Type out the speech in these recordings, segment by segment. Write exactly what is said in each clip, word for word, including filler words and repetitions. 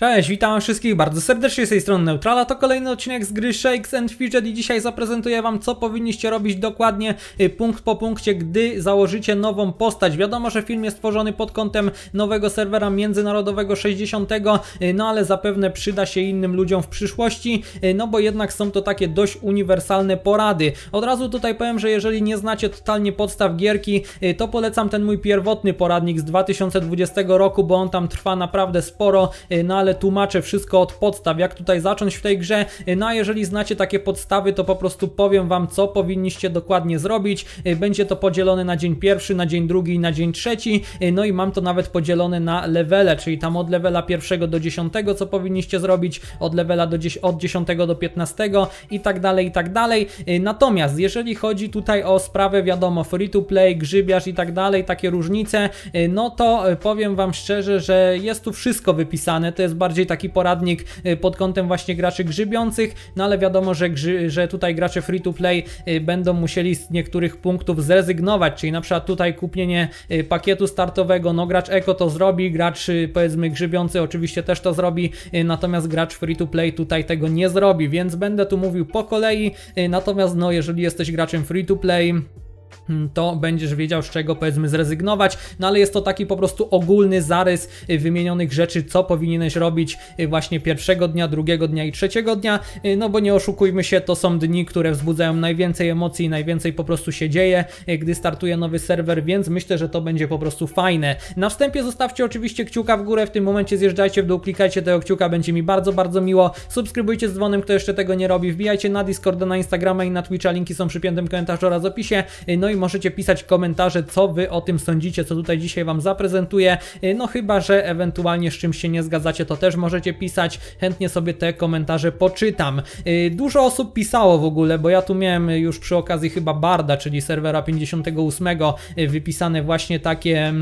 Cześć, witam wszystkich bardzo serdecznie, z tej strony Neutrala, to kolejny odcinek z gry Shakes and Fidget i dzisiaj zaprezentuję wam, co powinniście robić dokładnie punkt po punkcie, gdy założycie nową postać. Wiadomo, że film jest tworzony pod kątem nowego serwera międzynarodowego sześćdziesiątego, no ale zapewne przyda się innym ludziom w przyszłości, no bo jednak są to takie dość uniwersalne porady. Od razu tutaj powiem, że jeżeli nie znacie totalnie podstaw gierki, to polecam ten mój pierwotny poradnik z dwa tysiące dwudziestego roku, bo on tam trwa naprawdę sporo, no ale ale tłumaczę wszystko od podstaw, jak tutaj zacząć w tej grze. No a jeżeli znacie takie podstawy, to po prostu powiem wam, co powinniście dokładnie zrobić. Będzie to podzielone na dzień pierwszy, na dzień drugi i na dzień trzeci, no i mam to nawet podzielone na levele, czyli tam od levela pierwszego do dziesiątego, co powinniście zrobić, od levela do od dziesiątego do piętnastego i tak dalej, i tak dalej. Natomiast jeżeli chodzi tutaj o sprawę, wiadomo, free to play, grzybiarz i tak dalej, takie różnice, no to powiem wam szczerze, że jest tu wszystko wypisane, to jest bardziej taki poradnik pod kątem właśnie graczy grzybiących, no ale wiadomo, że, grzy, że tutaj gracze free to play będą musieli z niektórych punktów zrezygnować, czyli na przykład tutaj kupienie pakietu startowego, no gracz eko to zrobi, gracz powiedzmy grzybiący oczywiście też to zrobi, natomiast gracz free to play tutaj tego nie zrobi, więc będę tu mówił po kolei. Natomiast no jeżeli jesteś graczem free to play, to będziesz wiedział, z czego powiedzmy zrezygnować, no ale jest to taki po prostu ogólny zarys wymienionych rzeczy, co powinieneś robić właśnie pierwszego dnia, drugiego dnia i trzeciego dnia, no bo nie oszukujmy się, to są dni, które wzbudzają najwięcej emocji i najwięcej po prostu się dzieje, gdy startuje nowy serwer, więc myślę, że to będzie po prostu fajne. Na wstępie zostawcie oczywiście kciuka w górę, w tym momencie zjeżdżajcie w dół, klikajcie tego kciuka, będzie mi bardzo, bardzo miło, subskrybujcie z dzwonem, kto jeszcze tego nie robi, wbijajcie na Discorda, na Instagrama i na Twitcha, linki są przy piętym komentarzu oraz opisie, no i możecie pisać komentarze, co wy o tym sądzicie, co tutaj dzisiaj wam zaprezentuję. No chyba że ewentualnie z czymś się nie zgadzacie, to też możecie pisać, chętnie sobie te komentarze poczytam. Dużo osób pisało w ogóle, bo ja tu miałem już przy okazji chyba Barda, czyli serwera pięćdziesiątego ósmego, wypisane właśnie takie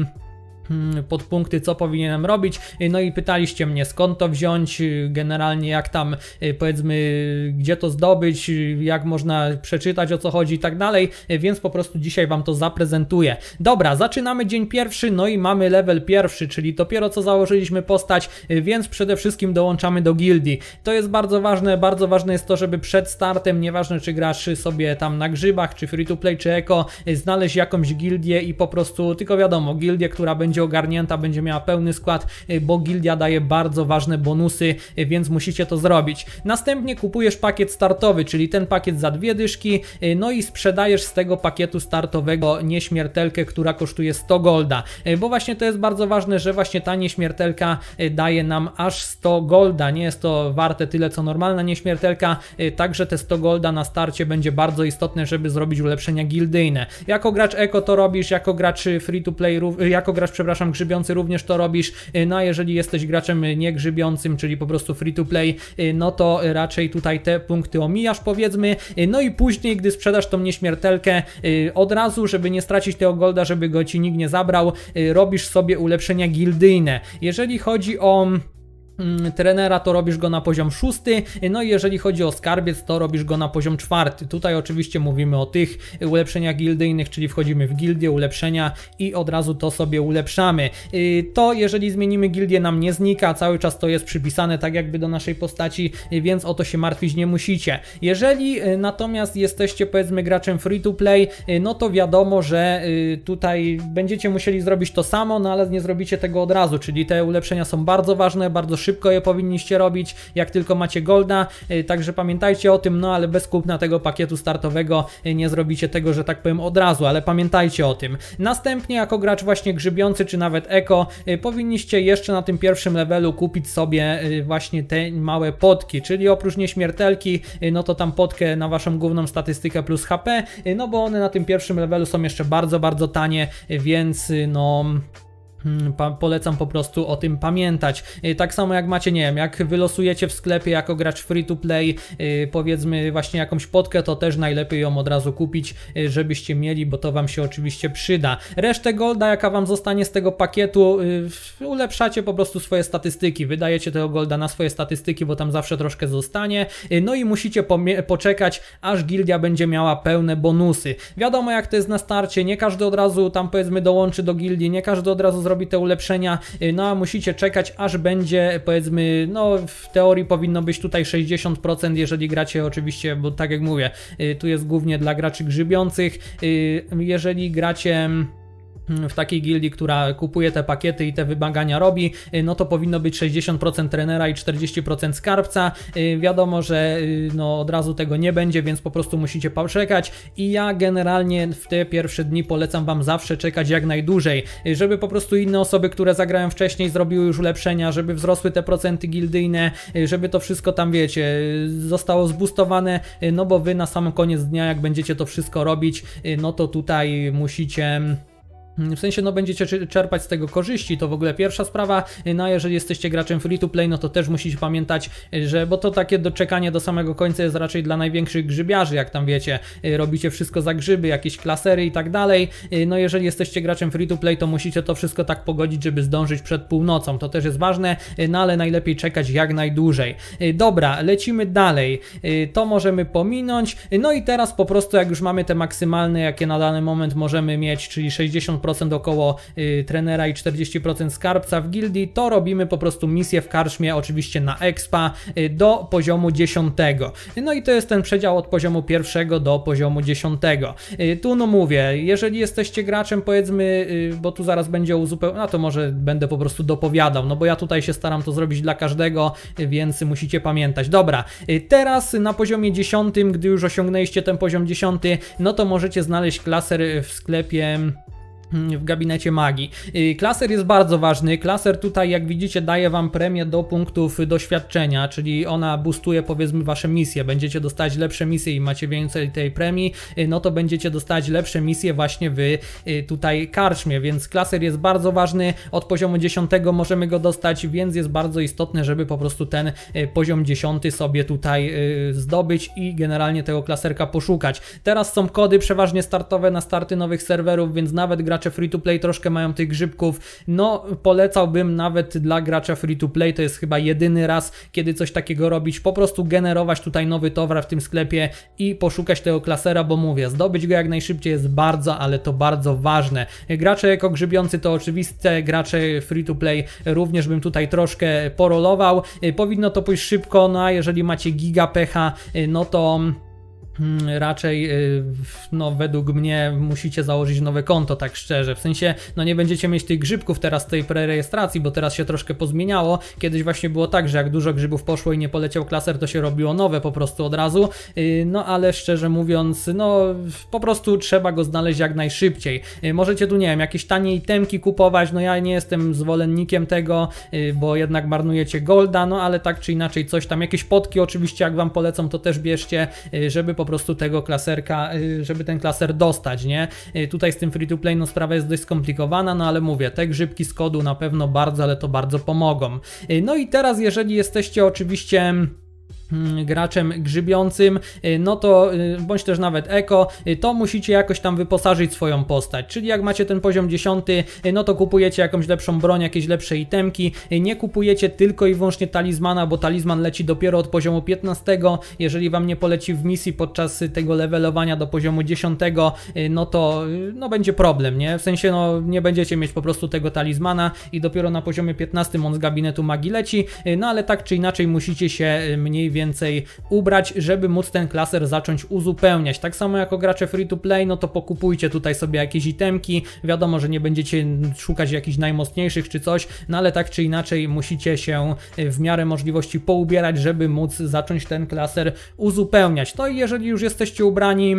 podpunkty, co powinienem robić, no i pytaliście mnie, skąd to wziąć, generalnie jak tam powiedzmy, gdzie to zdobyć, jak można przeczytać, o co chodzi i tak dalej, więc po prostu dzisiaj wam to zaprezentuję. Dobra, zaczynamy dzień pierwszy, no i mamy level pierwszy, czyli dopiero co założyliśmy postać, więc przede wszystkim dołączamy do gildii. To jest bardzo ważne, bardzo ważne jest to, żeby przed startem, nieważne czy grasz sobie tam na grzybach, czy free to play, czy eko, znaleźć jakąś gildię i po prostu, tylko wiadomo, gildię, która będzie ogarnięta, będzie miała pełny skład, bo gildia daje bardzo ważne bonusy, więc musicie to zrobić. Następnie kupujesz pakiet startowy, czyli ten pakiet za dwie dyszki, no i sprzedajesz z tego pakietu startowego nieśmiertelkę, która kosztuje sto golda, bo właśnie to jest bardzo ważne, że właśnie ta nieśmiertelka daje nam aż sto golda, nie jest to warte tyle co normalna nieśmiertelka, także te sto golda na starcie będzie bardzo istotne, żeby zrobić ulepszenia gildyjne. Jako gracz eko to robisz, jako gracz free to play, jako gracz przepraszam, grzybiący również to robisz, no a jeżeli jesteś graczem niegrzybiącym, czyli po prostu free to play, no to raczej tutaj te punkty omijasz powiedzmy, no i później, gdy sprzedasz tą nieśmiertelkę, od razu, żeby nie stracić tego golda, żeby go ci nikt nie zabrał, robisz sobie ulepszenia gildyjne. Jeżeli chodzi o trenera, to robisz go na poziom szósty, no i jeżeli chodzi o skarbiec, to robisz go na poziom czwarty. Tutaj oczywiście mówimy o tych ulepszeniach gildyjnych, czyli wchodzimy w gildię, ulepszenia i od razu to sobie ulepszamy. To jeżeli zmienimy gildię, nam nie znika, cały czas to jest przypisane tak jakby do naszej postaci, więc o to się martwić nie musicie. Jeżeli natomiast jesteście powiedzmy graczem free to play, no to wiadomo, że tutaj będziecie musieli zrobić to samo, no ale nie zrobicie tego od razu, czyli te ulepszenia są bardzo ważne, bardzo szybko je powinniście robić, jak tylko macie golda, także pamiętajcie o tym, no ale bez kupna tego pakietu startowego nie zrobicie tego, że tak powiem, od razu, ale pamiętajcie o tym. Następnie jako gracz właśnie grzybiący, czy nawet eko, powinniście jeszcze na tym pierwszym levelu kupić sobie właśnie te małe potki, czyli oprócz nieśmiertelki, no to tam potkę na waszą główną statystykę plus H P, no bo one na tym pierwszym levelu są jeszcze bardzo, bardzo tanie, więc no... polecam po prostu o tym pamiętać. Tak samo jak macie, nie wiem, jak wylosujecie w sklepie jako gracz free to play powiedzmy właśnie jakąś potkę, to też najlepiej ją od razu kupić, żebyście mieli, bo to wam się oczywiście przyda. Resztę golda, jaka wam zostanie z tego pakietu, ulepszacie po prostu swoje statystyki, wydajecie tego golda na swoje statystyki, bo tam zawsze troszkę zostanie, no i musicie poczekać, aż gildia będzie miała pełne bonusy. Wiadomo jak to jest na starcie, nie każdy od razu tam powiedzmy dołączy do gildii, nie każdy od razu zrobi robi te ulepszenia, no a musicie czekać, aż będzie, powiedzmy, no w teorii powinno być tutaj sześćdziesiąt procent, jeżeli gracie oczywiście, bo tak jak mówię, tu jest głównie dla graczy grzybiących. Jeżeli gracie w takiej gildii, która kupuje te pakiety i te wymagania robi, no to powinno być sześćdziesiąt procent trenera i czterdzieści procent skarbca. Wiadomo, że no od razu tego nie będzie, więc po prostu musicie poczekać i ja generalnie w te pierwsze dni polecam Wam zawsze czekać jak najdłużej, żeby po prostu inne osoby, które zagrają wcześniej, zrobiły już ulepszenia, żeby wzrosły te procenty gildyjne, żeby to wszystko tam, wiecie, zostało zboostowane, no bo Wy na sam koniec dnia, jak będziecie to wszystko robić, no to tutaj musicie... W sensie, no będziecie czerpać z tego korzyści, to w ogóle pierwsza sprawa, no a jeżeli jesteście graczem free to play, no to też musicie pamiętać, że, bo to takie doczekanie do samego końca jest raczej dla największych grzybiarzy, jak tam wiecie, robicie wszystko za grzyby, jakieś klasery i tak dalej, no jeżeli jesteście graczem free to play, to musicie to wszystko tak pogodzić, żeby zdążyć przed północą, to też jest ważne, no ale najlepiej czekać jak najdłużej. Dobra, lecimy dalej, to możemy pominąć, no i teraz po prostu jak już mamy te maksymalne, jakie na dany moment możemy mieć, czyli sześćdziesiąt procent około y, trenera i czterdzieści procent skarbca w gildii, to robimy po prostu misję w karczmie, oczywiście na expa, y, do poziomu dziesiątego. No i to jest ten przedział od poziomu pierwszego do poziomu dziesiątego. Y, tu no mówię, jeżeli jesteście graczem, powiedzmy, y, bo tu zaraz będzie uzupełnione, no to może będę po prostu dopowiadał, no bo ja tutaj się staram to zrobić dla każdego, y, więc musicie pamiętać. Dobra, y, teraz na poziomie dziesiątym, gdy już osiągnęliście ten poziom dziesiąty, no to możecie znaleźć klaser w sklepie... w gabinecie magii. Klaser jest bardzo ważny. Klaser tutaj, jak widzicie, daje Wam premię do punktów doświadczenia, czyli ona boostuje, powiedzmy, Wasze misje. Będziecie dostać lepsze misje i macie więcej tej premii, no to będziecie dostać lepsze misje właśnie w tutaj karczmie, więc klaser jest bardzo ważny. Od poziomu dziesiątego możemy go dostać, więc jest bardzo istotne, żeby po prostu ten poziom dziesiąty sobie tutaj zdobyć i generalnie tego klaserka poszukać. Teraz są kody przeważnie startowe na starty nowych serwerów, więc nawet gracze free to play troszkę mają tych grzybków, no polecałbym nawet dla gracza free to play, to jest chyba jedyny raz, kiedy coś takiego robić, po prostu generować tutaj nowy towar w tym sklepie i poszukać tego klasera, bo mówię, zdobyć go jak najszybciej jest bardzo, ale to bardzo ważne. Gracze jako grzybiący to oczywiste, gracze free to play również bym tutaj troszkę porolował, powinno to pójść szybko, no a jeżeli macie giga pecha, no to... raczej no według mnie musicie założyć nowe konto, tak szczerze, w sensie no nie będziecie mieć tych grzybków teraz tej prerejestracji, bo teraz się troszkę pozmieniało, kiedyś właśnie było tak, że jak dużo grzybów poszło i nie poleciał klaser, to się robiło nowe po prostu od razu, no ale szczerze mówiąc, no po prostu trzeba go znaleźć jak najszybciej. Możecie tu, nie wiem, jakieś tanie itemki kupować, no ja nie jestem zwolennikiem tego, bo jednak marnujecie golda, no ale tak czy inaczej coś tam, jakieś potki oczywiście jak Wam polecą, to też bierzcie, żeby po po prostu tego klaserka, żeby ten klaser dostać, nie? Tutaj z tym free to play no sprawa jest dość skomplikowana, no ale mówię, te grzybki z kodu na pewno bardzo, ale to bardzo pomogą. No i teraz jeżeli jesteście oczywiście... graczem grzybiącym, no to bądź też nawet eko, to musicie jakoś tam wyposażyć swoją postać, czyli jak macie ten poziom dziesiąty, no to kupujecie jakąś lepszą broń, jakieś lepsze itemki, nie kupujecie tylko i wyłącznie talizmana, bo talizman leci dopiero od poziomu piętnastego, jeżeli Wam nie poleci w misji podczas tego levelowania do poziomu dziesiątego, no to no będzie problem, nie? W sensie no nie będziecie mieć po prostu tego talizmana i dopiero na poziomie piętnastym on z gabinetu magii leci, no ale tak czy inaczej musicie się mniej więcej więcej ubrać, żeby móc ten klaser zacząć uzupełniać. Tak samo jako gracze free to play, no to pokupujcie tutaj sobie jakieś itemki, wiadomo, że nie będziecie szukać jakichś najmocniejszych czy coś, no ale tak czy inaczej musicie się w miarę możliwości poubierać, żeby móc zacząć ten klaser uzupełniać. To i jeżeli już jesteście ubrani,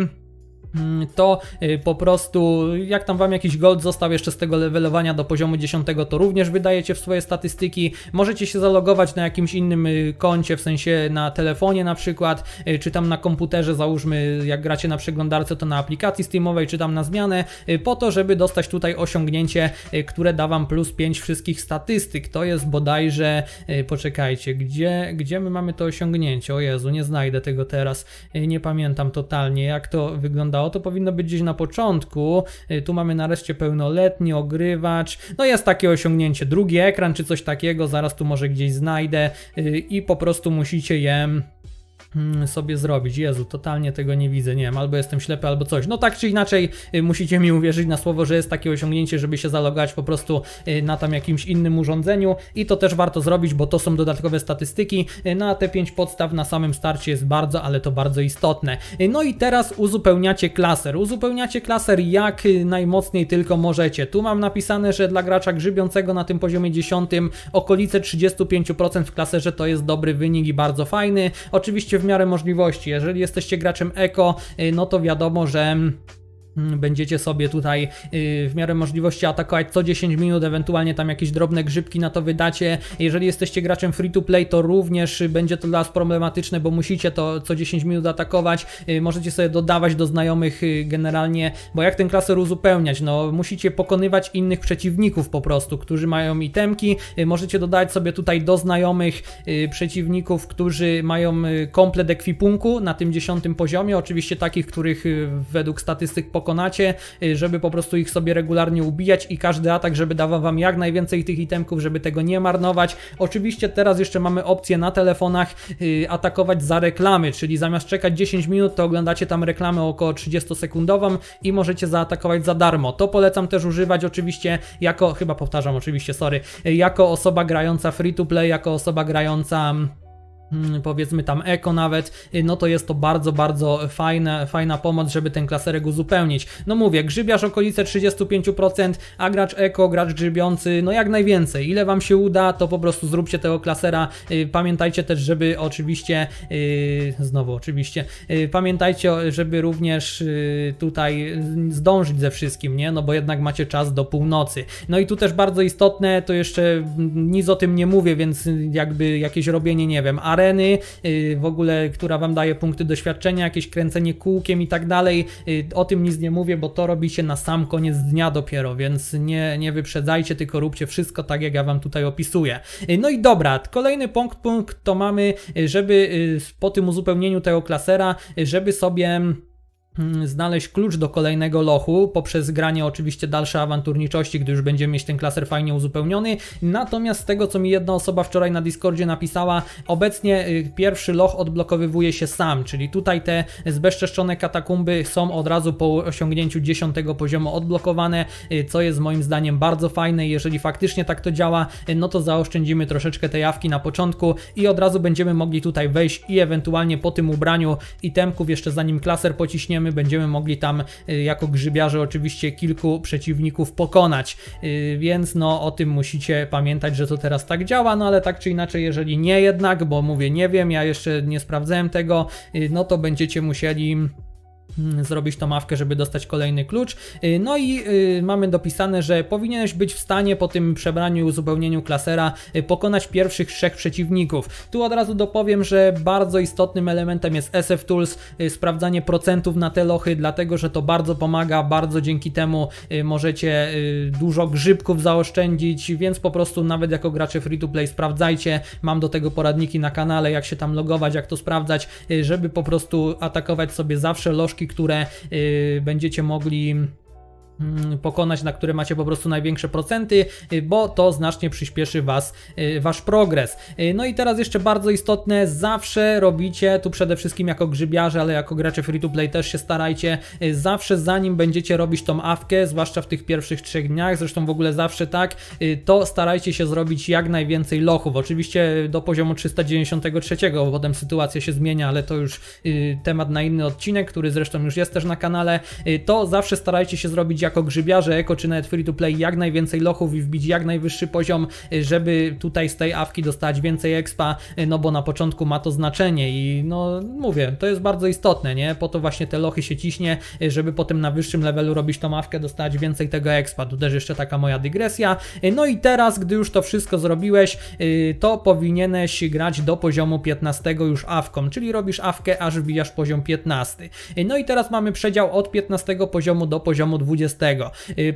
to po prostu jak tam Wam jakiś gold został jeszcze z tego levelowania do poziomu dziesiątego, to również wydajecie w swoje statystyki, możecie się zalogować na jakimś innym koncie, w sensie na telefonie na przykład, czy tam na komputerze, załóżmy jak gracie na przeglądarce, to na aplikacji steamowej, czy tam na zmianę, po to, żeby dostać tutaj osiągnięcie, które da Wam plus pięć wszystkich statystyk, to jest bodajże, poczekajcie, gdzie, gdzie my mamy to osiągnięcie, o Jezu, nie znajdę tego teraz, nie pamiętam totalnie jak to wyglądało. To powinno być gdzieś na początku. Tu mamy nareszcie pełnoletni ogrywacz. No jest takie osiągnięcie, drugi ekran czy coś takiego, zaraz tu może gdzieś znajdę i po prostu musicie je sobie zrobić. Jezu, totalnie tego nie widzę, nie wiem, albo jestem ślepy, albo coś. No tak czy inaczej musicie mi uwierzyć na słowo, że jest takie osiągnięcie, żeby się zalogować po prostu na tam jakimś innym urządzeniu i to też warto zrobić, bo to są dodatkowe statystyki, no a te pięć podstaw na samym starcie jest bardzo, ale to bardzo istotne. No i teraz uzupełniacie klaser. Uzupełniacie klaser jak najmocniej tylko możecie. Tu mam napisane, że dla gracza grzybiącego na tym poziomie dziesiątym okolice trzydzieści pięć procent w klaserze to jest dobry wynik i bardzo fajny. Oczywiście w w miarę możliwości. Jeżeli jesteście graczem eko, no to wiadomo, że będziecie sobie tutaj w miarę możliwości atakować co dziesięć minut, ewentualnie tam jakieś drobne grzybki na to wydacie. Jeżeli jesteście graczem free to play, to również będzie to dla was problematyczne, bo musicie to co dziesięć minut atakować. Możecie sobie dodawać do znajomych generalnie, bo jak ten klaser uzupełniać? No musicie pokonywać innych przeciwników po prostu, którzy mają itemki. Możecie dodać sobie tutaj do znajomych przeciwników, którzy mają komplet ekwipunku na tym dziesiątym poziomie. Oczywiście takich, których według statystyk pokonają Konacie, żeby po prostu ich sobie regularnie ubijać i każdy atak, żeby dawał wam jak najwięcej tych itemków, żeby tego nie marnować. Oczywiście teraz jeszcze mamy opcję na telefonach yy, atakować za reklamy, czyli zamiast czekać dziesięć minut, to oglądacie tam reklamę około trzydziestosekundową i możecie zaatakować za darmo. To polecam też używać oczywiście jako, chyba powtarzam oczywiście, sorry, jako osoba grająca free to play, jako osoba grająca... powiedzmy tam eko nawet, no to jest to bardzo, bardzo fajne, fajna pomoc, żeby ten klaserek uzupełnić. No mówię, grzybiarz okolice trzydzieści pięć procent, a gracz eko, gracz grzybiący, no jak najwięcej. Ile wam się uda, to po prostu zróbcie tego klasera. Pamiętajcie też, żeby oczywiście, yy, znowu oczywiście, yy, pamiętajcie, żeby również yy, tutaj zdążyć ze wszystkim, nie? No bo jednak macie czas do północy. No i tu też bardzo istotne, to jeszcze nic o tym nie mówię, więc jakby jakieś robienie, nie wiem, areny, w ogóle, która wam daje punkty doświadczenia, jakieś kręcenie kółkiem i tak dalej, o tym nic nie mówię, bo to robicie na sam koniec dnia dopiero, więc nie, nie wyprzedzajcie, tylko róbcie wszystko tak, jak ja wam tutaj opisuję. No i dobra, kolejny punkt, punkt to mamy, żeby po tym uzupełnieniu tego klasera, żeby sobie znaleźć klucz do kolejnego lochu poprzez granie oczywiście dalsze awanturniczości, gdy już będziemy mieć ten klaser fajnie uzupełniony. Natomiast z tego, co mi jedna osoba wczoraj na Discordzie napisała, obecnie pierwszy loch odblokowywuje się sam, czyli tutaj te zbezczeszczone katakumby są od razu po osiągnięciu dziesiątego poziomu odblokowane, co jest moim zdaniem bardzo fajne. Jeżeli faktycznie tak to działa, no to zaoszczędzimy troszeczkę tej jawki na początku i od razu będziemy mogli tutaj wejść i ewentualnie po tym ubraniu itemków, jeszcze zanim klaser pociśniemy, będziemy mogli tam jako grzybiarze oczywiście kilku przeciwników pokonać, więc no o tym musicie pamiętać, że to teraz tak działa, no ale tak czy inaczej, jeżeli nie jednak, bo mówię nie wiem, ja jeszcze nie sprawdzałem tego, no to będziecie musieli zrobić tą mawkę, żeby dostać kolejny klucz. No i y, mamy dopisane, że powinieneś być w stanie po tym przebraniu i uzupełnieniu klasera y, pokonać pierwszych trzech przeciwników. Tu od razu dopowiem, że bardzo istotnym elementem jest S F Tools, y, sprawdzanie procentów na te lochy, dlatego że to bardzo pomaga, bardzo dzięki temu y, możecie y, dużo grzybków zaoszczędzić, więc po prostu nawet jako gracze free to play sprawdzajcie. Mam do tego poradniki na kanale, jak się tam logować, jak to sprawdzać, y, żeby po prostu atakować sobie zawsze lożki, które y, będziecie mogli pokonać, na które macie po prostu największe procenty, bo to znacznie przyspieszy was, wasz progres. No i teraz jeszcze bardzo istotne, zawsze robicie, tu przede wszystkim jako grzybiarze, ale jako gracze free to play też się starajcie, zawsze zanim będziecie robić tą awkę, zwłaszcza w tych pierwszych trzech dniach, zresztą w ogóle zawsze tak, to starajcie się zrobić jak najwięcej lochów, oczywiście do poziomu trzysta dziewięćdziesiątego trzeciego, bo potem sytuacja się zmienia, ale to już temat na inny odcinek, który zresztą już jest też na kanale, to zawsze starajcie się zrobić jako grzybiarze, eko czy nawet free to play jak najwięcej lochów i wbić jak najwyższy poziom, żeby tutaj z tej awki dostać więcej expa, no bo na początku ma to znaczenie i no mówię, to jest bardzo istotne, nie? Po to właśnie te lochy się ciśnie, żeby potem na wyższym levelu robić tą awkę, dostać więcej tego expa. Tu też jeszcze taka moja dygresja. No i teraz, gdy już to wszystko zrobiłeś, to powinieneś grać do poziomu piętnastego już awką, czyli robisz awkę, aż wbijasz poziom piętnasty. No i teraz mamy przedział od piętnastego poziomu do poziomu dwudziestego.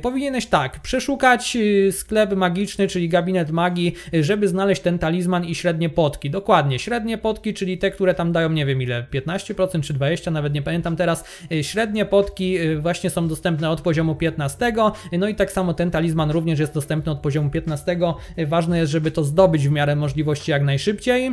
Powinieneś tak, przeszukać sklep magiczny, czyli gabinet magii, żeby znaleźć ten talizman i średnie potki. Dokładnie, średnie potki, czyli te, które tam dają, nie wiem ile, piętnaście procent czy dwadzieścia procent, nawet nie pamiętam teraz. Średnie potki właśnie są dostępne od poziomu piętnastego, no i tak samo ten talizman również jest dostępny od poziomu piętnastego. Ważne jest, żeby to zdobyć w miarę możliwości jak najszybciej.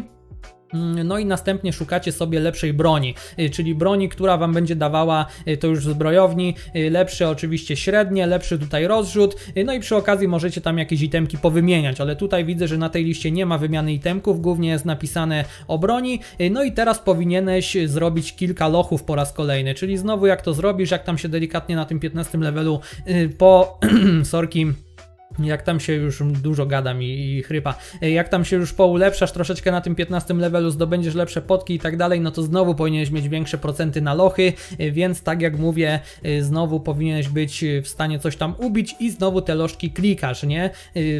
No i następnie szukacie sobie lepszej broni, czyli broni, która Wam będzie dawała, to już w zbrojowni, lepsze oczywiście średnie, lepszy tutaj rozrzut, no i przy okazji możecie tam jakieś itemki powymieniać, ale tutaj widzę, że na tej liście nie ma wymiany itemków, głównie jest napisane o broni. No i teraz powinieneś zrobić kilka lochów po raz kolejny, czyli znowu jak to zrobisz, jak tam się delikatnie na tym piętnastym levelu po sorki, jak tam się już dużo gadam i, i chrypa, jak tam się już poulepszasz troszeczkę na tym piętnastym levelu, zdobędziesz lepsze potki i tak dalej, no to znowu powinieneś mieć większe procenty na lochy, więc tak jak mówię, znowu powinieneś być w stanie coś tam ubić i znowu te lożki klikasz, nie?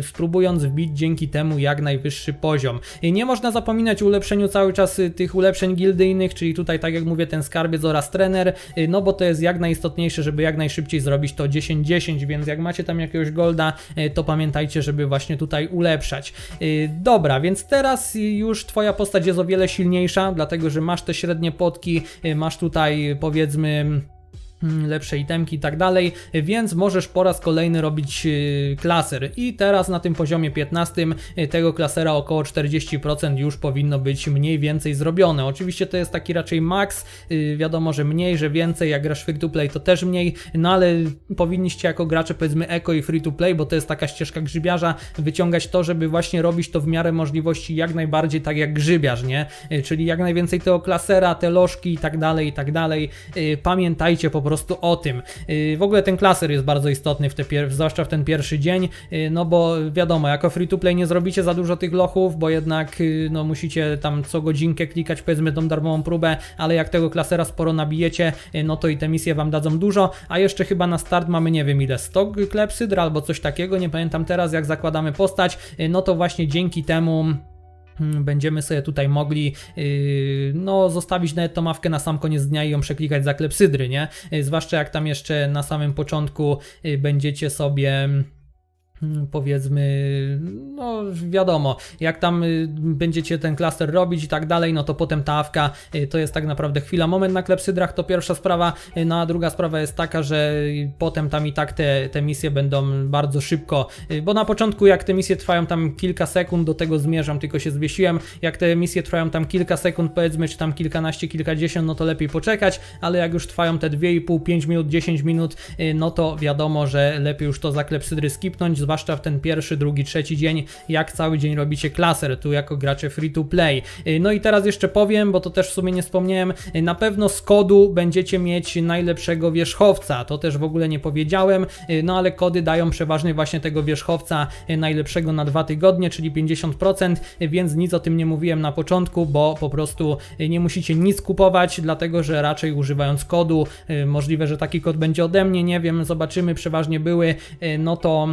Spróbując wbić dzięki temu jak najwyższy poziom. Nie można zapominać o ulepszeniu cały czas tych ulepszeń gildyjnych, czyli tutaj tak jak mówię ten skarbiec oraz trener, no bo to jest jak najistotniejsze, żeby jak najszybciej zrobić to dziesięć dziesięć, więc jak macie tam jakiegoś golda, to pamiętajcie, żeby właśnie tutaj ulepszać. Dobra, więc teraz już Twoja postać jest o wiele silniejsza, dlatego że masz te średnie potki, masz tutaj powiedzmy lepsze itemki i tak dalej, więc możesz po raz kolejny robić klaser i teraz na tym poziomie piętnastym tego klasera około czterdzieści procent już powinno być mniej więcej zrobione. Oczywiście to jest taki raczej max, wiadomo, że mniej, że więcej, jak grasz free to play to też mniej, no ale powinniście jako gracze powiedzmy eko i free to play, bo to jest taka ścieżka grzybiarza, wyciągać to, żeby właśnie robić to w miarę możliwości jak najbardziej tak jak grzybiarz, nie? Czyli jak najwięcej tego klasera, te lożki i tak dalej, i tak dalej. Pamiętajcie po prostu Po prostu o tym. W ogóle ten klaser jest bardzo istotny, w te pier... zwłaszcza w ten pierwszy dzień, no bo wiadomo, jako free to play nie zrobicie za dużo tych lochów, bo jednak no, musicie tam co godzinkę klikać powiedzmy tą darmową próbę, ale jak tego klasera sporo nabijecie, no to i te misje Wam dadzą dużo, a jeszcze chyba na start mamy nie wiem ile, sto klepsydr albo coś takiego, nie pamiętam teraz jak zakładamy postać, no to właśnie dzięki temu będziemy sobie tutaj mogli yy, no, zostawić nawet tą mawkę na sam koniec dnia i ją przeklikać za klepsydry, nie? Yy, zwłaszcza jak tam jeszcze na samym początku yy, będziecie sobie... powiedzmy, no wiadomo, jak tam będziecie ten klaster robić i tak dalej, no to potem ta awka to jest tak naprawdę chwila, moment na klepsydrach, to pierwsza sprawa, no a druga sprawa jest taka, że potem tam i tak te, te misje będą bardzo szybko, bo na początku jak te misje trwają tam kilka sekund, do tego zmierzam, tylko się zwiesiłem, jak te misje trwają tam kilka sekund, powiedzmy, czy tam kilkanaście, kilkadziesiąt, no to lepiej poczekać, ale jak już trwają te dwie i pół, pięć minut, dziesięć minut, no to wiadomo, że lepiej już to za klepsydry skipnąć, zwłaszcza w ten pierwszy, drugi, trzeci dzień, jak cały dzień robicie klaser, tu jako gracze free to play. No i teraz jeszcze powiem, bo to też w sumie nie wspomniałem, na pewno z kodu będziecie mieć najlepszego wierzchowca, to też w ogóle nie powiedziałem, no ale kody dają przeważnie właśnie tego wierzchowca najlepszego na dwa tygodnie, czyli pięćdziesiąt procent, więc nic o tym nie mówiłem na początku, bo po prostu nie musicie nic kupować, dlatego że raczej używając kodu, możliwe, że taki kod będzie ode mnie, nie wiem, zobaczymy, przeważnie były, no to...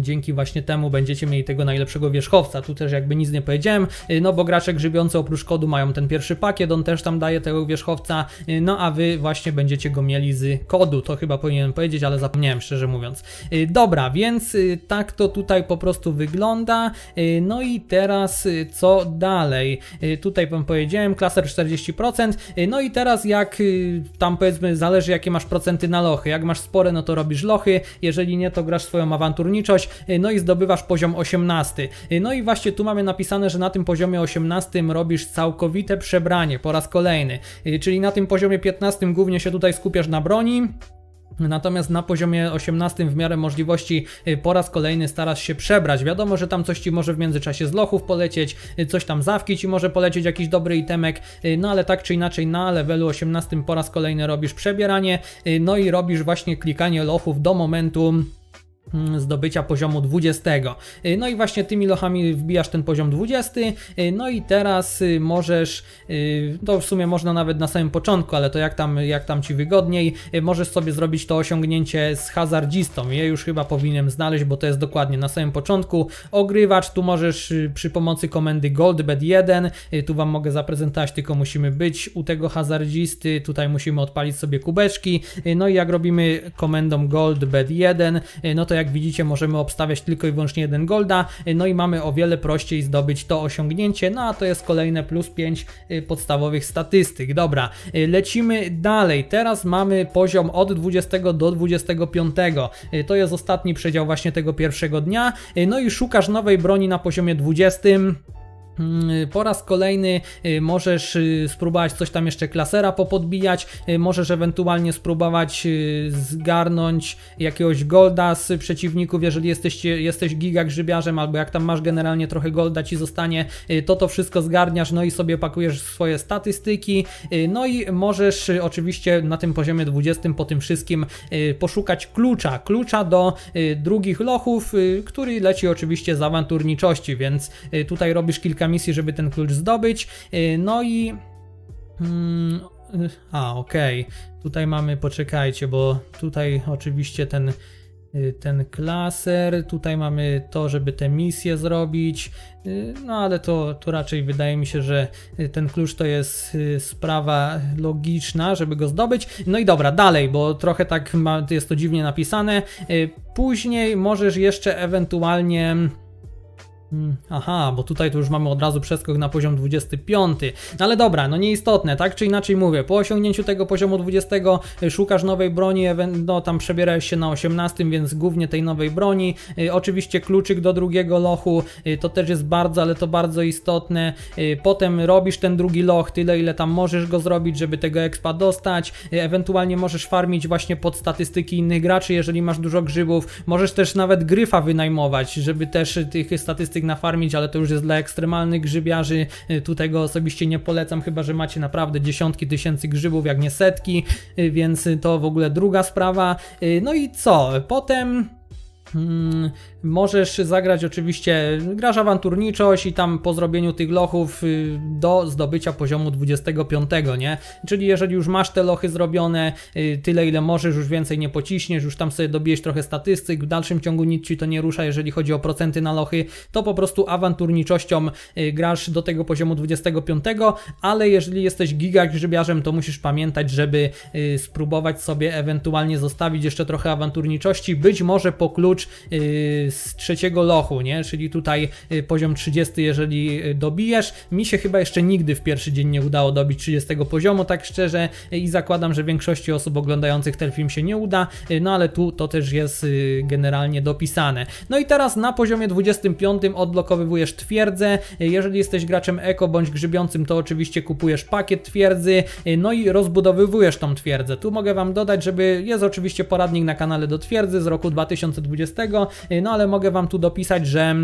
dzięki właśnie temu będziecie mieli tego najlepszego wierzchowca, tu też jakby nic nie powiedziałem, no bo gracze grzybiący oprócz kodu mają ten pierwszy pakiet, on też tam daje tego wierzchowca, no a wy właśnie będziecie go mieli z kodu, to chyba powinienem powiedzieć, ale zapomniałem szczerze mówiąc. Dobra, więc tak to tutaj po prostu wygląda, no i teraz co dalej, tutaj wam powiedziałem, klaser czterdzieści procent, no i teraz jak tam powiedzmy zależy jakie masz procenty na lochy, jak masz spore no to robisz lochy, jeżeli nie to grasz swoją awanturniczą, no i zdobywasz poziom osiemnasty. No i właśnie tu mamy napisane, że na tym poziomie osiemnastym robisz całkowite przebranie po raz kolejny, czyli na tym poziomie piętnastym głównie się tutaj skupiasz na broni, natomiast na poziomie osiemnastym w miarę możliwości po raz kolejny starasz się przebrać. Wiadomo, że tam coś Ci może w międzyczasie z lochów polecieć, coś tam z awki Ci może polecieć, jakiś dobry itemek, no ale tak czy inaczej na levelu osiemnastym po raz kolejny robisz przebieranie, no i robisz właśnie klikanie lochów do momentu zdobycia poziomu dwudziestego. No i właśnie tymi lochami wbijasz ten poziom dwudziesty. No i teraz możesz, to w sumie można nawet na samym początku, ale to jak tam, jak tam Ci wygodniej, możesz sobie zrobić to osiągnięcie z hazardzistą. Ja już chyba powinienem znaleźć, bo to jest dokładnie na samym początku. Ogrywacz, tu możesz przy pomocy komendy gold bet jeden, tu Wam mogę zaprezentować, tylko musimy być u tego hazardzisty, tutaj musimy odpalić sobie kubeczki. No i jak robimy komendą gold bet jeden, no to jak widzicie możemy obstawiać tylko i wyłącznie jeden golda, no i mamy o wiele prościej zdobyć to osiągnięcie, no a to jest kolejne plus pięć podstawowych statystyk. Dobra, lecimy dalej, teraz mamy poziom od dwudziestego do dwudziestego piątego, to jest ostatni przedział właśnie tego pierwszego dnia, no i szukasz nowej broni na poziomie dwudziestym. Po raz kolejny możesz spróbować coś tam jeszcze klasera popodbijać, możesz ewentualnie spróbować zgarnąć jakiegoś golda z przeciwników, jeżeli jesteś, jesteś gigagrzybiarzem, albo jak tam masz generalnie trochę golda ci zostanie, to to wszystko zgarniasz, no i sobie pakujesz swoje statystyki, no i możesz oczywiście na tym poziomie dwudziestym po tym wszystkim poszukać klucza, klucza do drugich lochów, który leci oczywiście z awanturniczości, więc tutaj robisz kilka misji, żeby ten klucz zdobyć, no i... Hmm, a, okej. Okay. Tutaj mamy, poczekajcie, bo tutaj oczywiście ten, ten klaser, tutaj mamy to, żeby te misje zrobić, no ale to, to raczej wydaje mi się, że ten klucz to jest sprawa logiczna, żeby go zdobyć. No i dobra, dalej, bo trochę tak ma, jest to dziwnie napisane. Później możesz jeszcze ewentualnie... Aha, bo tutaj to już mamy od razu przeskok na poziom dwudziesty piąty. No ale dobra, no nieistotne, tak czy inaczej mówię, po osiągnięciu tego poziomu dwudziestego szukasz nowej broni, no tam przebierałeś się na osiemnastym, więc głównie tej nowej broni. Oczywiście kluczyk do drugiego lochu, to też jest bardzo, ale to bardzo istotne. Potem robisz ten drugi loch, tyle ile tam możesz go zrobić, żeby tego expa dostać. Ewentualnie możesz farmić właśnie pod statystyki innych graczy, jeżeli masz dużo grzybów. Możesz też nawet gryfa wynajmować, żeby też tych statystyk nafarmić, ale to już jest dla ekstremalnych grzybiarzy, tu tego osobiście nie polecam, chyba że macie naprawdę dziesiątki tysięcy grzybów, jak nie setki, więc to w ogóle druga sprawa. No i co? Potem... Hmm, możesz zagrać oczywiście, grasz awanturniczość i tam po zrobieniu tych lochów do zdobycia poziomu dwudziestego piątego, nie? Czyli jeżeli już masz te lochy zrobione, tyle ile możesz, już więcej nie pociśniesz, już tam sobie dobijesz trochę statystyk, w dalszym ciągu nic ci to nie rusza, jeżeli chodzi o procenty na lochy, to po prostu awanturniczością grasz do tego poziomu dwudziestego piątego, ale jeżeli jesteś gigagrzybiarzem, to musisz pamiętać, żeby spróbować sobie ewentualnie zostawić jeszcze trochę awanturniczości, być może po klucz z trzeciego lochu, nie? Czyli tutaj poziom trzydziesty, jeżeli dobijesz. Mi się chyba jeszcze nigdy w pierwszy dzień nie udało dobić trzydziestego poziomu, tak szczerze, i zakładam, że większości osób oglądających ten film się nie uda, no ale tu to też jest generalnie dopisane. No i teraz na poziomie dwudziestym piątym odblokowywujesz twierdzę. Jeżeli jesteś graczem eko bądź grzybiącym, to oczywiście kupujesz pakiet twierdzy, no i rozbudowywujesz tą twierdzę. Tu mogę wam dodać, żeby jest oczywiście poradnik na kanale do twierdzy z roku dwa tysiące dwudziestego, no ale mogę wam tu dopisać, że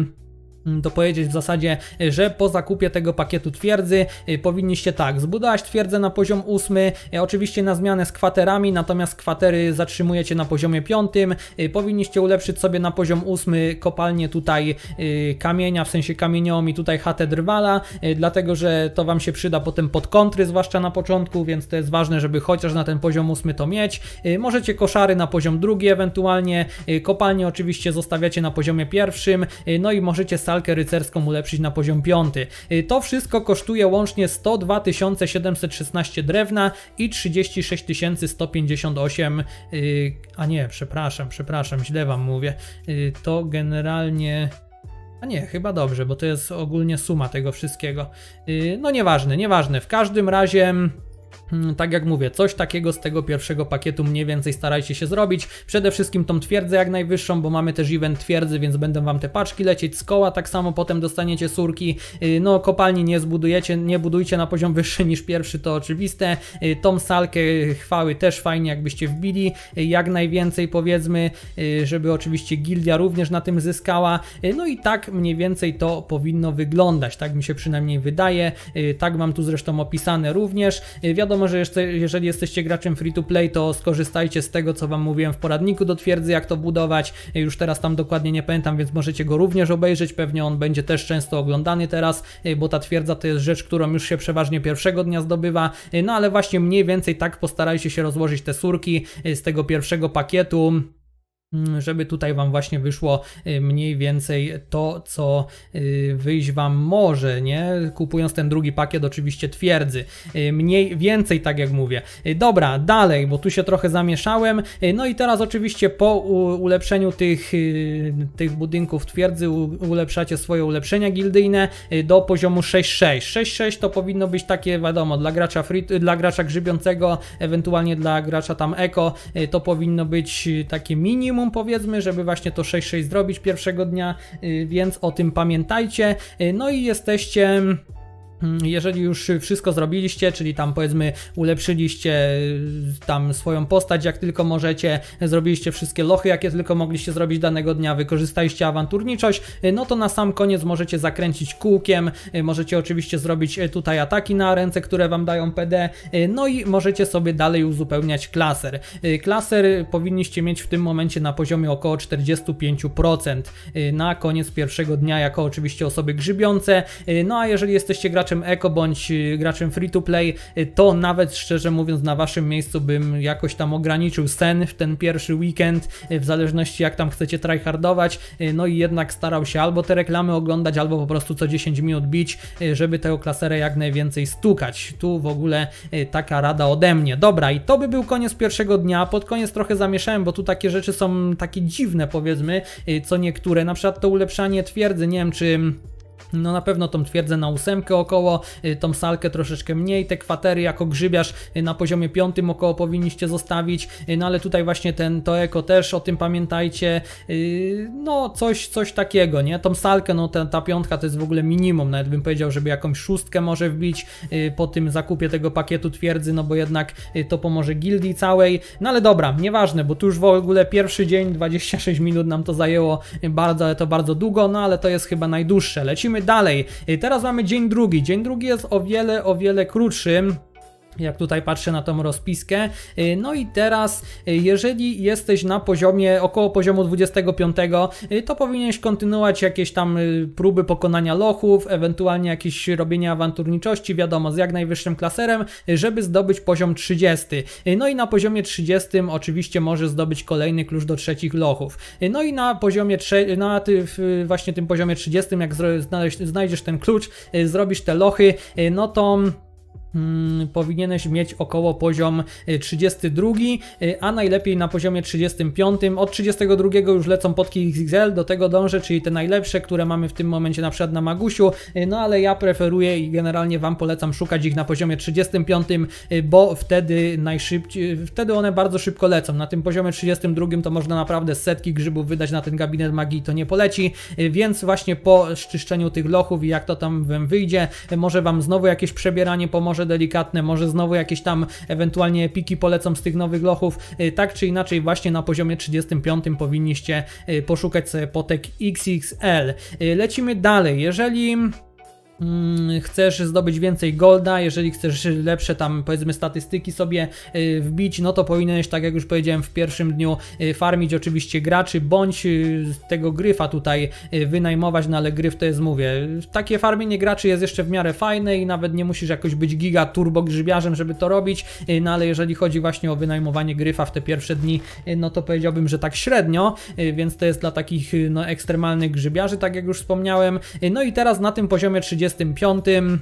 to powiedzieć w zasadzie, że po zakupie tego pakietu twierdzy powinniście tak, zbudować twierdzę na poziom ósmy, oczywiście na zmianę z kwaterami, natomiast kwatery zatrzymujecie na poziomie piątym, powinniście ulepszyć sobie na poziom ósmy kopalnię tutaj kamienia, w sensie kamieniołom i tutaj chatę drwala, dlatego, że to wam się przyda potem pod kontry, zwłaszcza na początku, więc to jest ważne, żeby chociaż na ten poziom ósmy to mieć. Możecie koszary na poziom drugi ewentualnie, kopalnię oczywiście zostawiacie na poziomie pierwszym, no i możecie sami salkę rycerską ulepszyć na poziom piąty. To wszystko kosztuje łącznie sto dwa tysiące siedemset szesnaście drewna i trzydzieści sześć tysięcy sto pięćdziesiąt osiem, a nie, przepraszam, przepraszam, źle wam mówię, to generalnie... A nie, chyba dobrze, bo to jest ogólnie suma tego wszystkiego. No nieważne, nieważne, w każdym razie... Tak jak mówię, coś takiego z tego pierwszego pakietu mniej więcej starajcie się zrobić. Przede wszystkim tą twierdzę jak najwyższą, bo mamy też event twierdzy, więc będą wam te paczki lecieć z koła, tak samo potem dostaniecie surki. No kopalni nie zbudujecie, nie budujcie na poziom wyższy niż pierwszy, to oczywiste. Tą salkę chwały też fajnie jakbyście wbili, jak najwięcej powiedzmy, żeby oczywiście gildia również na tym zyskała. No i tak mniej więcej to powinno wyglądać, tak mi się przynajmniej wydaje. Tak mam tu zresztą opisane również. Wiadomo, że jeszcze, jeżeli jesteście graczem free to play, to skorzystajcie z tego, co wam mówiłem w poradniku do twierdzy, jak to budować. Już teraz tam dokładnie nie pamiętam, więc możecie go również obejrzeć, pewnie on będzie też często oglądany teraz, bo ta twierdza to jest rzecz, którą już się przeważnie pierwszego dnia zdobywa, no ale właśnie mniej więcej tak postarajcie się rozłożyć te surki z tego pierwszego pakietu, żeby tutaj wam właśnie wyszło mniej więcej to, co wyjść wam może, nie? Kupując ten drugi pakiet oczywiście twierdzy. Mniej więcej, tak jak mówię. Dobra, dalej, bo tu się trochę zamieszałem. No i teraz oczywiście po ulepszeniu tych, tych budynków twierdzy ulepszacie swoje ulepszenia gildyjne do poziomu sześć sześć. sześć sześć to powinno być takie, wiadomo, dla gracza free, dla gracza grzybiącego, ewentualnie dla gracza tam eko, to powinno być takie minimum. minimum, powiedzmy, żeby właśnie to sześć sześć zrobić pierwszego dnia, więc o tym pamiętajcie. No i jesteście... Jeżeli już wszystko zrobiliście, czyli tam powiedzmy ulepszyliście tam swoją postać jak tylko możecie, zrobiliście wszystkie lochy jakie tylko mogliście zrobić danego dnia, wykorzystaliście awanturniczość, no to na sam koniec możecie zakręcić kółkiem, możecie oczywiście zrobić tutaj ataki na ręce, które wam dają P D, no i możecie sobie dalej uzupełniać klaser. Klaser powinniście mieć w tym momencie na poziomie około czterdzieści pięć procent na koniec pierwszego dnia jako oczywiście osoby grzybiące, no a jeżeli jesteście graczem Eko bądź graczem free to play, to nawet szczerze mówiąc na waszym miejscu bym jakoś tam ograniczył sen w ten pierwszy weekend, w zależności jak tam chcecie tryhardować, no i jednak starał się albo te reklamy oglądać, albo po prostu co dziesięć minut bić, żeby tę klaserę jak najwięcej stukać. Tu w ogóle taka rada ode mnie. Dobra, i to by był koniec pierwszego dnia. Pod koniec trochę zamieszałem, bo tu takie rzeczy są takie dziwne, powiedzmy, co niektóre, na przykład to ulepszanie twierdzy, nie wiem czy... No na pewno tą twierdzę na ósemkę około, tą salkę troszeczkę mniej, te kwatery jako grzybiarz na poziomie piątym około powinniście zostawić, no ale tutaj właśnie ten, to eko też, o tym pamiętajcie, no coś, coś takiego, nie? Tą salkę, no ta, ta piątka to jest w ogóle minimum, nawet bym powiedział, żeby jakąś szóstkę może wbić po tym zakupie tego pakietu twierdzy, no bo jednak to pomoże gildii całej, no ale dobra, nieważne, bo tu już w ogóle pierwszy dzień, dwadzieścia sześć minut nam to zajęło, bardzo, ale to bardzo długo, no ale to jest chyba najdłuższe, lecimy dalej. Teraz mamy dzień drugi. Dzień drugi jest o wiele, o wiele krótszym. Jak tutaj patrzę na tą rozpiskę. No i teraz, jeżeli jesteś na poziomie, około poziomu dwudziestego piątego, to powinieneś kontynuować jakieś tam próby pokonania lochów, ewentualnie jakieś robienie awanturniczości, wiadomo, z jak najwyższym klaserem, żeby zdobyć poziom trzydziesty. No i na poziomie trzydziestym oczywiście możesz zdobyć kolejny klucz do trzecich lochów. No i na poziomie, na ty, właśnie tym poziomie trzydziestym, jak znajdziesz ten klucz, zrobisz te lochy, no to... Hmm, powinieneś mieć około poziom trzydziesty drugi, a najlepiej na poziomie trzydziestym piątym. Od trzydziestego drugiego już lecą podki X X L, do tego dążę, czyli te najlepsze, które mamy w tym momencie na przykład na Magusiu, no ale ja preferuję i generalnie wam polecam szukać ich na poziomie trzydziestym piątym, bo wtedy najszybciej, wtedy one bardzo szybko lecą. Na tym poziomie trzydziestym drugim to można naprawdę setki grzybów wydać na ten gabinet magii, to nie poleci, więc właśnie po szczyszczeniu tych lochów i jak to tam wam wyjdzie, może wam znowu jakieś przebieranie pomoże delikatne, może znowu jakieś tam ewentualnie epiki polecą z tych nowych lochów. Tak czy inaczej właśnie na poziomie trzydziestym piątym powinniście poszukać sobie potek X X L. Lecimy dalej. Jeżeli... chcesz zdobyć więcej golda, jeżeli chcesz lepsze tam powiedzmy statystyki sobie wbić, no to powinieneś, tak jak już powiedziałem, w pierwszym dniu farmić oczywiście graczy, bądź tego gryfa tutaj wynajmować, no ale gryf to jest, mówię, takie farmienie graczy jest jeszcze w miarę fajne i nawet nie musisz jakoś być giga turbo grzybiarzem, żeby to robić, no ale jeżeli chodzi właśnie o wynajmowanie gryfa w te pierwsze dni, no to powiedziałbym, że tak średnio, więc to jest dla takich no, ekstremalnych grzybiarzy, tak jak już wspomniałem. No i teraz na tym poziomie trzydziestym trzydziestym piątym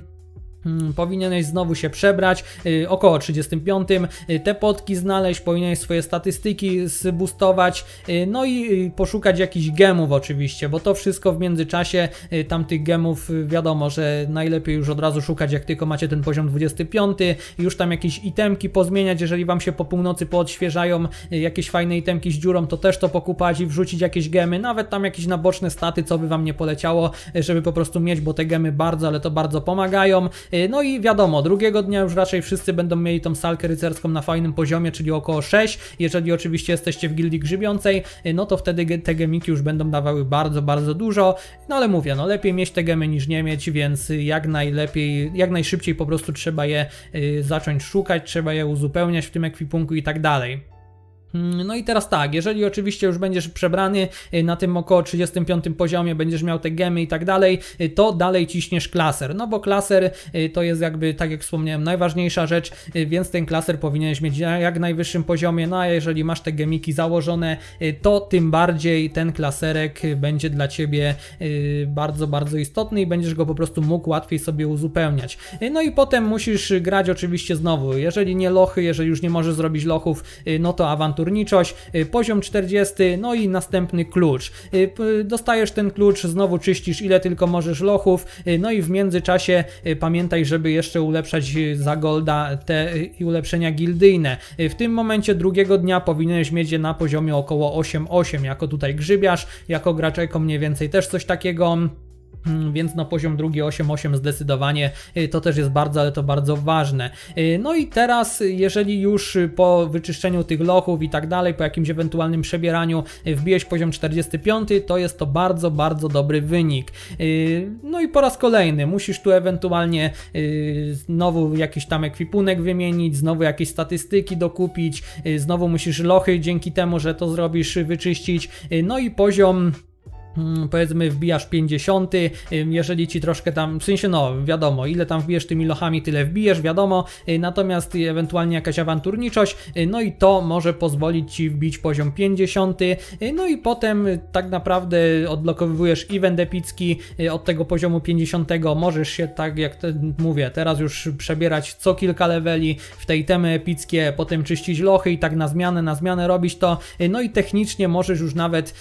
Hmm, powinieneś znowu się przebrać, yy, około trzydziestym piątym, yy, te potki znaleźć, powinieneś swoje statystyki zboostować, yy, no i yy, poszukać jakichś gemów oczywiście, bo to wszystko w międzyczasie, yy, tamtych gemów yy, wiadomo, że najlepiej już od razu szukać, jak tylko macie ten poziom dwudziesty piąty, już tam jakieś itemki pozmieniać, jeżeli wam się po północy poodświeżają yy, jakieś fajne itemki z dziurą, to też to pokupać i wrzucić jakieś gemy, nawet tam jakieś naboczne staty, co by wam nie poleciało, yy, żeby po prostu mieć, bo te gemy bardzo, ale to bardzo pomagają. No i wiadomo, drugiego dnia już raczej wszyscy będą mieli tą salkę rycerską na fajnym poziomie, czyli około sześć. Jeżeli oczywiście jesteście w gildii grzybiącej, no to wtedy te gemiki już będą dawały bardzo, bardzo dużo. No ale mówię, no lepiej mieć te gemy niż nie mieć, więc jak najlepiej, jak najszybciej po prostu trzeba je y, zacząć szukać, trzeba je uzupełniać w tym ekwipunku i tak dalej. No i teraz tak, jeżeli oczywiście już będziesz przebrany na tym około trzydziestym piątym poziomie, będziesz miał te gemy i tak dalej, to dalej ciśniesz klaser, no bo klaser to jest jakby, tak jak wspomniałem, najważniejsza rzecz, więc ten klaser powinieneś mieć na jak najwyższym poziomie, no a jeżeli masz te gemiki założone, to tym bardziej ten klaserek będzie dla Ciebie bardzo, bardzo istotny i będziesz go po prostu mógł łatwiej sobie uzupełniać. No i potem musisz grać oczywiście znowu, jeżeli nie lochy, jeżeli już nie możesz zrobić lochów, no to awantur naturniczość, poziom czterdzieści, no i następny klucz. Dostajesz ten klucz, znowu czyścisz ile tylko możesz lochów, no i w międzyczasie pamiętaj, żeby jeszcze ulepszać za golda te ulepszenia gildyjne. W tym momencie drugiego dnia powinieneś mieć je na poziomie około osiem osiem, jako tutaj grzybiarz, jako gracz eko mniej więcej też coś takiego. Więc no poziom drugi osiem osiem zdecydowanie to też jest bardzo, ale to bardzo ważne. No i teraz jeżeli już po wyczyszczeniu tych lochów i tak dalej, po jakimś ewentualnym przebieraniu wbijesz poziom czterdzieści pięć, to jest to bardzo, bardzo dobry wynik. No i po raz kolejny musisz tu ewentualnie znowu jakiś tam ekwipunek wymienić, znowu jakieś statystyki dokupić, znowu musisz lochy dzięki temu, że to zrobisz, wyczyścić. No i poziom powiedzmy wbijasz pięćdziesiąt, jeżeli ci troszkę tam, w sensie no wiadomo, ile tam wbijesz tymi lochami, tyle wbijesz, wiadomo, natomiast ewentualnie jakaś awanturniczość, no i to może pozwolić ci wbić poziom pięćdziesiąt, no i potem tak naprawdę odblokowujesz event epicki od tego poziomu pięćdziesiąt, możesz się tak jak te, mówię, teraz już przebierać co kilka leveli w te itemy epickie, potem czyścić lochy i tak na zmianę, na zmianę robić to, no i technicznie możesz już nawet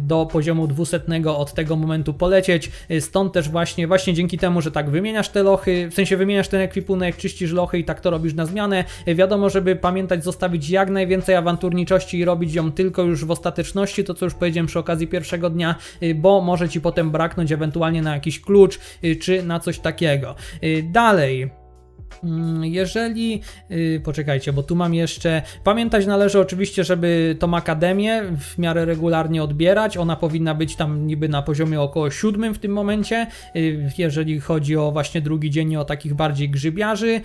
do poziomu dwusetnego od tego momentu polecieć, stąd też właśnie, właśnie dzięki temu, że tak wymieniasz te lochy, w sensie wymieniasz ten ekwipunek, czyścisz lochy i tak to robisz na zmianę, wiadomo, żeby pamiętać zostawić jak najwięcej awanturniczości i robić ją tylko już w ostateczności, to co już powiedziałem przy okazji pierwszego dnia, bo może ci potem braknąć ewentualnie na jakiś klucz czy na coś takiego. Dalej, jeżeli, poczekajcie, bo tu mam jeszcze, pamiętać należy oczywiście, żeby tą akademię w miarę regularnie odbierać, ona powinna być tam niby na poziomie około siódmym w tym momencie, jeżeli chodzi o właśnie drugi dzień, o takich bardziej grzybiarzy,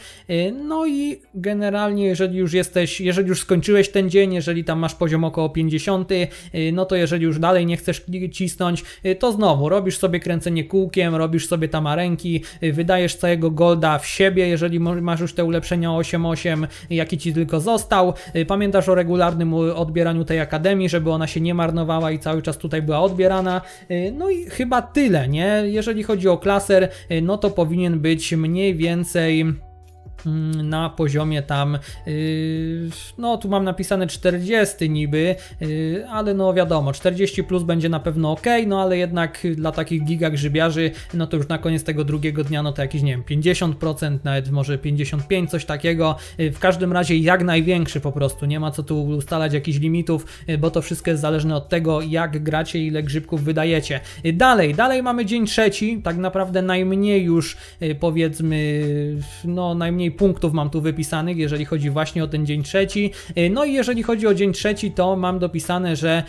no i generalnie jeżeli już jesteś, jeżeli już skończyłeś ten dzień, jeżeli tam masz poziom około pięćdziesiąt, no to jeżeli już dalej nie chcesz cisnąć, to znowu robisz sobie kręcenie kółkiem, robisz sobie tam arenki, wydajesz całego golda w siebie, jeżeli masz już te ulepszenia osiem osiem, jaki ci tylko został. Pamiętasz o regularnym odbieraniu tej akademii, żeby ona się nie marnowała i cały czas tutaj była odbierana. No i chyba tyle, nie? Jeżeli chodzi o klaser, no to powinien być mniej więcej na poziomie tam, no tu mam napisane czterdzieści niby, ale no wiadomo, czterdzieści plus będzie na pewno ok, no ale jednak dla takich giga grzybiarzy, no to już na koniec tego drugiego dnia, no to jakieś, nie wiem, pięćdziesiąt procent, nawet może pięćdziesiąt pięć, coś takiego, w każdym razie jak największy po prostu, nie ma co tu ustalać jakichś limitów, bo to wszystko jest zależne od tego, jak gracie, ile grzybków wydajecie. Dalej, dalej mamy dzień trzeci, tak naprawdę najmniej już, powiedzmy, no najmniej punktów mam tu wypisanych, jeżeli chodzi właśnie o ten dzień trzeci. No i jeżeli chodzi o dzień trzeci, to mam dopisane, że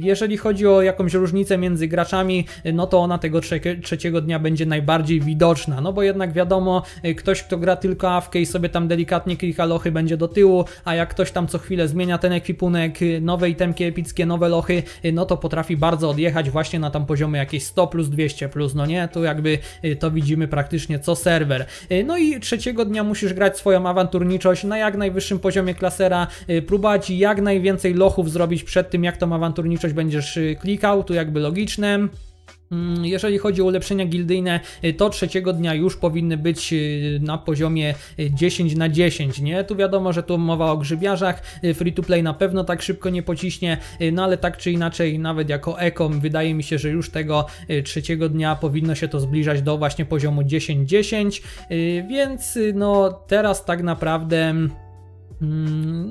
jeżeli chodzi o jakąś różnicę między graczami, no to ona tego trzeciego dnia będzie najbardziej widoczna, no bo jednak wiadomo, ktoś kto gra tylko awkę i sobie tam delikatnie kilka lochy będzie do tyłu, a jak ktoś tam co chwilę zmienia ten ekwipunek, nowe itemki epickie, nowe lochy, no to potrafi bardzo odjechać właśnie na tam poziomie jakieś sto plus dwieście plus, no nie, tu jakby to widzimy praktycznie co serwer. No i trzeciego dnia musisz grać swoją awanturniczość na jak najwyższym poziomie klasera, próbować jak najwięcej lochów zrobić przed tym jak tą awanturniczość będziesz klikał, tu jakby logiczne. Jeżeli chodzi o ulepszenia gildyjne, to trzeciego dnia już powinny być na poziomie dziesięć na dziesięć, nie? Tu wiadomo, że tu mowa o grzybiarzach, free to play na pewno tak szybko nie pociśnie, no ale tak czy inaczej, nawet jako ekom wydaje mi się, że już tego trzeciego dnia powinno się to zbliżać do właśnie poziomu dziesięć dziesięć, więc no teraz tak naprawdę...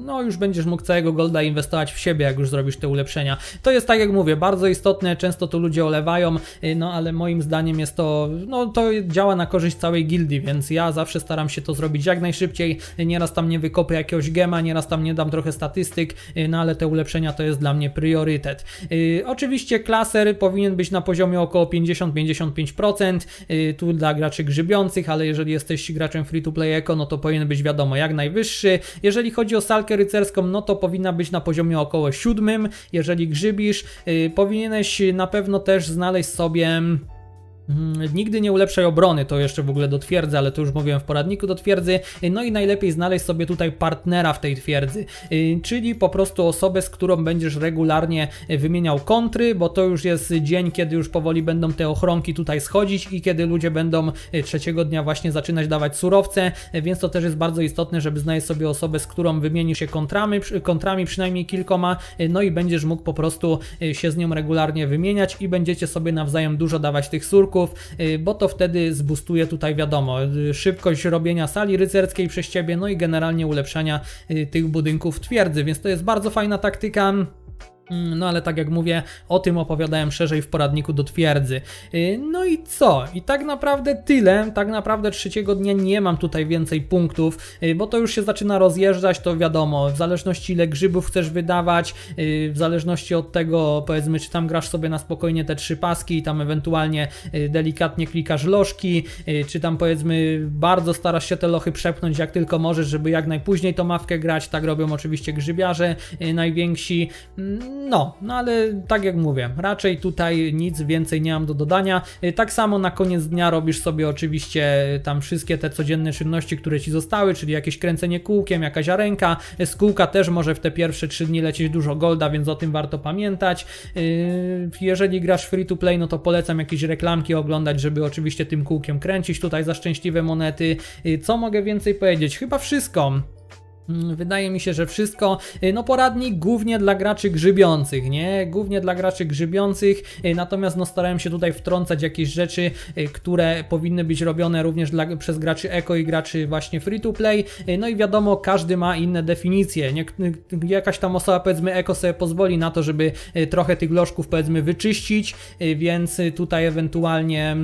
no już będziesz mógł całego golda inwestować w siebie, jak już zrobisz te ulepszenia. To jest tak jak mówię, bardzo istotne, często to ludzie olewają, no ale moim zdaniem jest to, no to działa na korzyść całej gildii, więc ja zawsze staram się to zrobić jak najszybciej, nieraz tam nie wykopię jakiegoś gema, nieraz tam nie dam trochę statystyk, no ale te ulepszenia to jest dla mnie priorytet. Yy, oczywiście klaser powinien być na poziomie około pięćdziesiąt do pięćdziesięciu pięciu procent, yy, tu dla graczy grzybiących, ale jeżeli jesteś graczem free to play eco, no to powinien być wiadomo jak najwyższy. Jeżeli Jeżeli chodzi o salkę rycerską, no to powinna być na poziomie około siódmym, jeżeli grzybisz, yy, powinieneś na pewno też znaleźć sobie Nigdy nie ulepszaj obrony, to jeszcze w ogóle do twierdzy, ale to już mówiłem w poradniku do twierdzy. No i najlepiej znaleźć sobie tutaj partnera w tej twierdzy, czyli po prostu osobę, z którą będziesz regularnie wymieniał kontry, bo to już jest dzień, kiedy już powoli będą te ochronki tutaj schodzić i kiedy ludzie będą trzeciego dnia właśnie zaczynać dawać surowce, więc to też jest bardzo istotne, żeby znaleźć sobie osobę, z którą wymienisz się kontrami, kontrami przynajmniej kilkoma, no i będziesz mógł po prostu się z nią regularnie wymieniać i będziecie sobie nawzajem dużo dawać tych surków, bo to wtedy zbustuje tutaj, wiadomo, szybkość robienia sali rycerskiej przez Ciebie, no i generalnie ulepszania tych budynków twierdzy, więc to jest bardzo fajna taktyka. No ale tak jak mówię, o tym opowiadałem szerzej w poradniku do twierdzy. No i co? I tak naprawdę tyle. Tak naprawdę trzeciego dnia nie mam tutaj więcej punktów, bo to już się zaczyna rozjeżdżać, to wiadomo, w zależności ile grzybów chcesz wydawać, w zależności od tego, powiedzmy, czy tam grasz sobie na spokojnie te trzy paski i tam ewentualnie delikatnie klikasz lożki, czy tam, powiedzmy, bardzo starasz się te lochy przepchnąć jak tylko możesz, żeby jak najpóźniej tą mawkę grać. Tak robią oczywiście grzybiarze najwięksi. No, no ale tak jak mówię, raczej tutaj nic więcej nie mam do dodania. Tak samo na koniec dnia robisz sobie oczywiście tam wszystkie te codzienne czynności, które Ci zostały, czyli jakieś kręcenie kółkiem, jakaś arenka. Z kółka też może w te pierwsze trzy dni lecieć dużo golda, więc o tym warto pamiętać. Jeżeli grasz free to play, no to polecam jakieś reklamki oglądać, żeby oczywiście tym kółkiem kręcić tutaj za szczęśliwe monety. Co mogę więcej powiedzieć? Chyba wszystko. Wydaje mi się, że wszystko. No poradnik głównie dla graczy grzybiących, nie? Głównie dla graczy grzybiących, natomiast no starałem się tutaj wtrącać jakieś rzeczy, które powinny być robione również dla, przez graczy eko i graczy właśnie free to play. No i wiadomo, każdy ma inne definicje. Nie, jakaś tam osoba, powiedzmy, eko sobie pozwoli na to, żeby trochę tych lożków, powiedzmy, wyczyścić, więc tutaj ewentualnie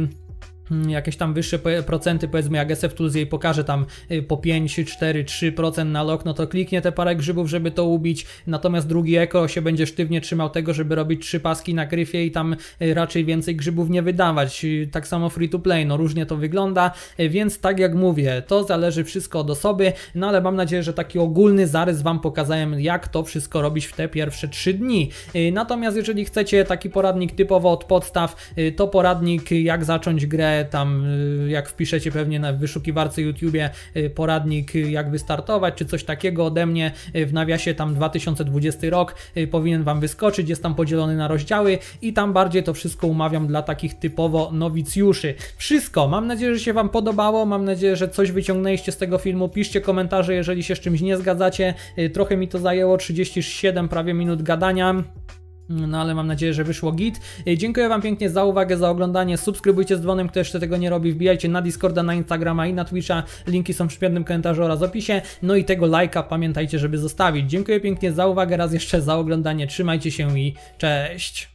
jakieś tam wyższe procenty, powiedzmy, jak S F Tools jej pokaże tam po pięć, cztery, trzy procent na lok, no to kliknie te parę grzybów, żeby to ubić, natomiast drugi eko się będzie sztywnie trzymał tego, żeby robić trzy paski na gryfie i tam raczej więcej grzybów nie wydawać. Tak samo free to play, no różnie to wygląda, więc tak jak mówię, to zależy wszystko od osoby, no ale mam nadzieję, że taki ogólny zarys Wam pokazałem, jak to wszystko robić w te pierwsze trzy dni. Natomiast jeżeli chcecie taki poradnik typowo od podstaw, to poradnik jak zacząć grę, tam jak wpiszecie pewnie na wyszukiwarce YouTubie poradnik jak wystartować, czy coś takiego ode mnie, w nawiasie tam dwa tysiące dwudziesty rok, powinien Wam wyskoczyć, jest tam podzielony na rozdziały i tam bardziej to wszystko umawiam dla takich typowo nowicjuszy. Wszystko, mam nadzieję, że się Wam podobało, mam nadzieję, że coś wyciągnęliście z tego filmu, piszcie komentarze, jeżeli się z czymś nie zgadzacie, trochę mi to zajęło, trzydzieści siedem prawie minut gadania. No ale mam nadzieję, że wyszło git. Dziękuję Wam pięknie za uwagę, za oglądanie. Subskrybujcie z dzwonem, kto jeszcze tego nie robi. Wbijajcie na Discorda, na Instagrama i na Twitcha. Linki są w przypiętym komentarzu oraz opisie. No i tego lajka pamiętajcie, żeby zostawić. Dziękuję pięknie za uwagę, raz jeszcze za oglądanie. Trzymajcie się i cześć!